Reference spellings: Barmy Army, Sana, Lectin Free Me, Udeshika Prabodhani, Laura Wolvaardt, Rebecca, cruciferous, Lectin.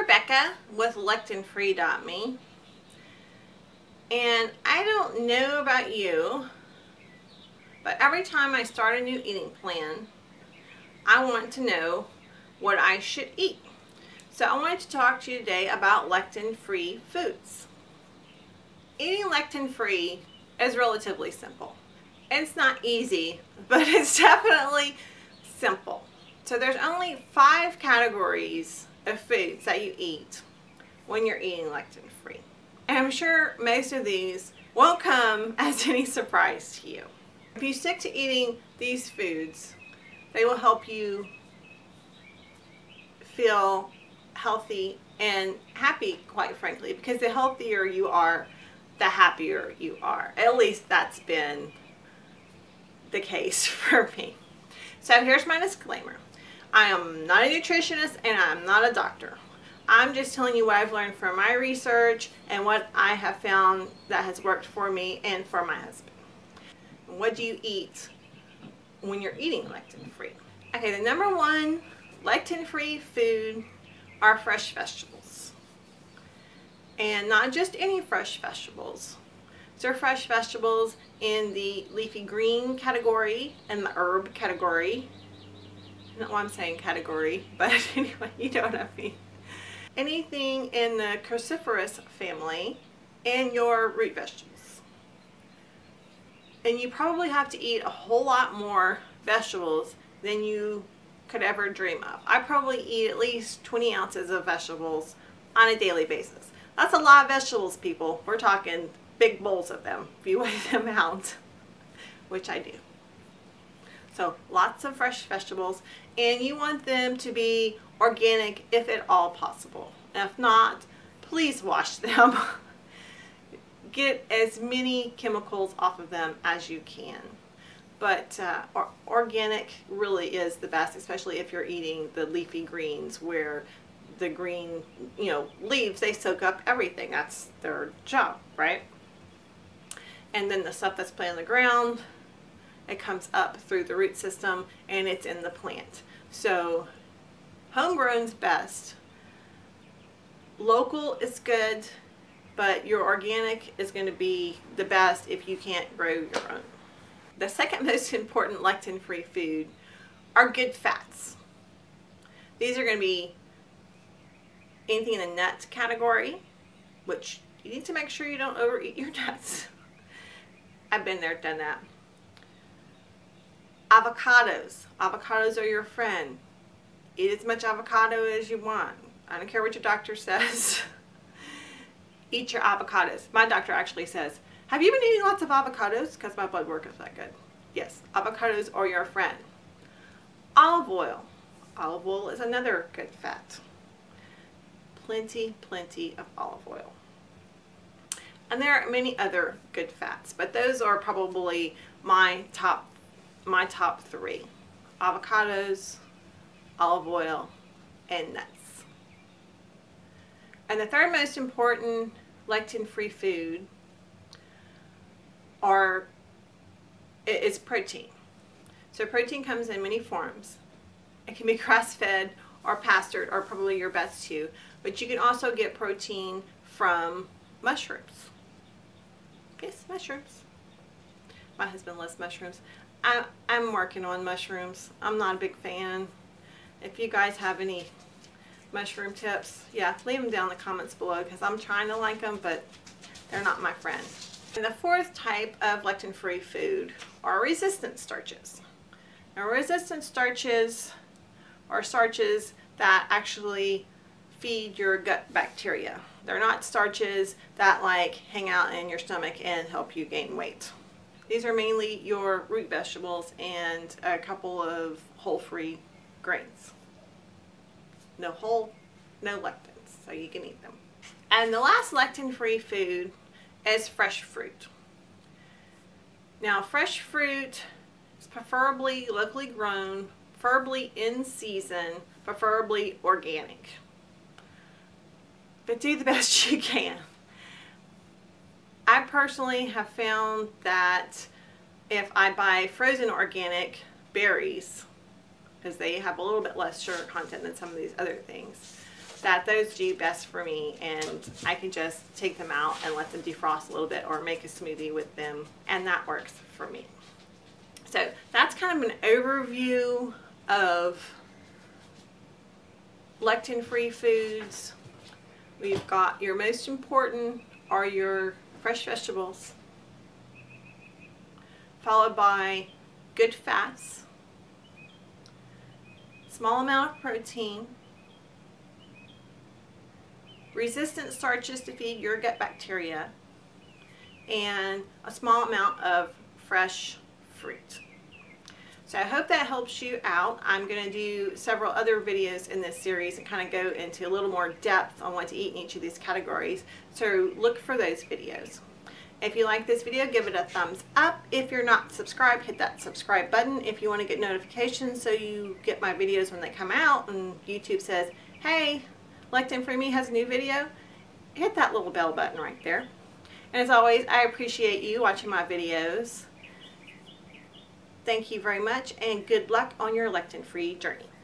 Rebecca with LectinFree.me, and I don't know about you, but every time I start a new eating plan, I want to know what I should eat. So I wanted to talk to you today about lectin-free foods. Eating lectin-free is relatively simple. It's not easy, but it's definitely simple. So there's only 5 categories of foods that you eat when you're eating lectin-free. And I'm sure most of these won't come as any surprise to you. If you stick to eating these foods, they will help you feel healthy and happy, quite frankly, because the healthier you are, the happier you are. At least that's been the case for me. So here's my disclaimer. I am not a nutritionist and I'm not a doctor. I'm just telling you what I've learned from my research and what I have found that has worked for me and for my husband. What do you eat when you're eating lectin-free? Okay, the #1 lectin-free food are fresh vegetables. And not just any fresh vegetables. So fresh vegetables in the leafy green category and the herb category. Not why I'm saying category, but anyway, you know what I mean. Anything in the cruciferous family and your root vegetables. And you probably have to eat a whole lot more vegetables than you could ever dream of. I probably eat at least 20 ounces of vegetables on a daily basis. That's a lot of vegetables, people. We're talking big bowls of them if you weigh them out, which I do. So lots of fresh vegetables, and you want them to be organic if at all possible. If not, please wash them. Get as many chemicals off of them as you can. But organic really is the best, especially if you're eating the leafy greens where the green, leaves, they soak up everything. That's their job, right? And then the stuff that's planted on the ground, it comes up through the root system and it's in the plant. So homegrown's best. Local is good, but your organic is going to be the best if you can't grow your own. The second most important lectin-free food are good fats. These are going to be anything in the nut category, which you need to make sure you don't overeat your nuts. I've been there, done that. Avocados. Avocados are your friend. Eat as much avocado as you want. I don't care what your doctor says. Eat your avocados. My doctor actually says, have you been eating lots of avocados? Because my blood work is that good. Yes, avocados are your friend. Olive oil. Olive oil is another good fat. Plenty of olive oil. And there are many other good fats, but those are probably my top 3. Avocados, olive oil, and nuts. And the third most important lectin-free food is protein. So protein comes in many forms. It can be grass-fed or pastured, or probably your best too, but you can also get protein from mushrooms. Yes, mushrooms. My husband loves mushrooms. I'm working on mushrooms. I'm not a big fan. If you guys have any mushroom tips, leave them down in the comments below, because I'm trying to like them, but they're not my friend. And the fourth type of lectin-free food are resistant starches. Now, resistant starches are starches that actually feed your gut bacteria. They're not starches that hang out in your stomach and help you gain weight. These are mainly your root vegetables and a couple of whole-free grains. No whole, no lectins, so you can eat them. And the last lectin-free food is fresh fruit. Now, fresh fruit is preferably locally grown, preferably in season, preferably organic. But do the best you can. I personally have found that if I buy frozen organic berries, because they have a little bit less sugar content than some of these other things, that those do best for me, and I can just take them out and let them defrost a little bit or make a smoothie with them, and that works for me. So that's kind of an overview of lectin-free foods. We've got your most important are your fresh vegetables, followed by good fats, small amount of protein, resistant starches to feed your gut bacteria, and a small amount of fresh fruit. So I hope that helps you out. I'm going to do several other videos in this series and kind of go into a little more depth on what to eat in each of these categories. So look for those videos. If you like this video, give it a thumbs up. If you're not subscribed, hit that subscribe button. If you want to get notifications so you get my videos when they come out and YouTube says, hey, Lectin Free Me has a new video, hit that little bell button right there. And as always, I appreciate you watching my videos. Thank you very much, and good luck on your lectin-free journey.